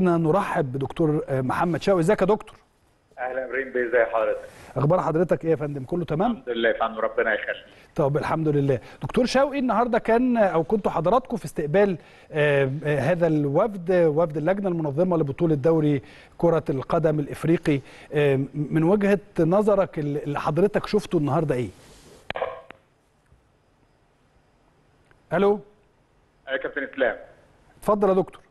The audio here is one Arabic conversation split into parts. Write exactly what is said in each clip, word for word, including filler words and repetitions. نرحب بدكتور محمد شوقي. ازيك يا دكتور؟ اهلا ابراهيم بيه. ازي حضرتك؟ اخبار حضرتك ايه يا فندم؟ كله تمام؟ الحمد لله يا فندم، ربنا يخليك. طب الحمد لله. دكتور شوقي، النهارده كان او كنتوا حضراتكم في استقبال آه آه هذا الوفد، وفد اللجنه المنظمه لبطوله دوري كره القدم الافريقي. آه من وجهه نظرك اللي حضرتك شفته النهارده ايه؟ الو يا كابتن اسلام. اتفضل يا دكتور.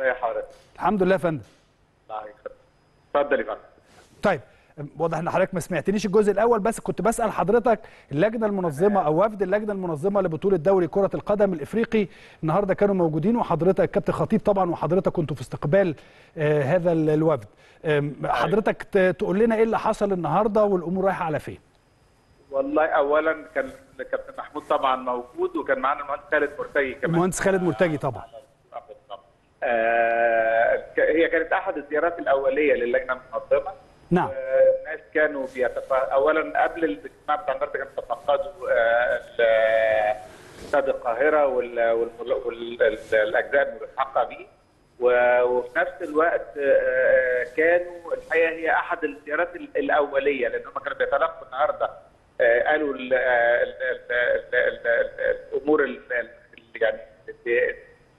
ازي حضرتك؟ الحمد لله يا فندم. الله يكرمك. اتفضل يا فندم. طيب، واضح ان حضرتك ما سمعتنيش الجزء الاول، بس كنت بسال حضرتك اللجنه المنظمه او وفد اللجنه المنظمه لبطوله دوري كره القدم الافريقي النهارده كانوا موجودين، وحضرتك كابتن خطيب طبعا وحضرتك كنتوا في استقبال آه هذا الوفد. آه حضرتك تقول لنا ايه اللي حصل النهارده والامور رايحه على فين؟ والله اولا كان كابتن محمود طبعا موجود، وكان معانا المهندس خالد مرتجي كمان. المهندس خالد مرتجي طبعا. آه هي كانت احد الزيارات الاوليه للجنه المنظمه. نعم. آه الناس كانوا بيتفق... اولا قبل الاجتماع بتاع النهارده كانوا بيتفقدوا آه استاد القاهره والاجزاء الملحقه بيه، وفي نفس الوقت آه كانوا الحقيقه هي احد الزيارات الاوليه، لان هم كانوا بيتلقوا النهارده آه قالوا ال ال ال ال الامور ال يعني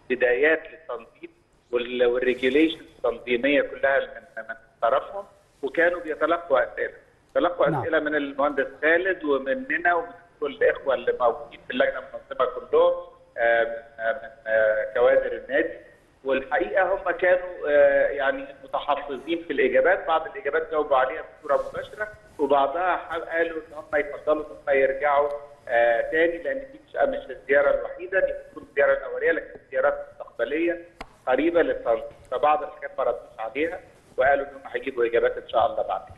بدايات للتنظيم والريجيوليشن التنظيميه كلها من طرفهم، وكانوا بيتلقوا اسئله، تلقوا اسئله من المهندس خالد ومننا ومن كل الاخوه اللي موجودين في اللجنه المنظمه كلهم من كوادر النادي، والحقيقه هم كانوا يعني متحفظين في الاجابات، بعض الاجابات جاوبوا عليها بصوره مباشره، وبعضها قالوا ان هم يفضلوا ان هم يرجعوا تاني، لان دي مش الزياره الوحيده، دي بتكون الزياره الاوليه، لكن زيارات مستقبليه قريبه للتنظيم، فبعض الحاجات ما ردوش عليها وقالوا انهم هيجيبوا اجابات ان شاء الله بعد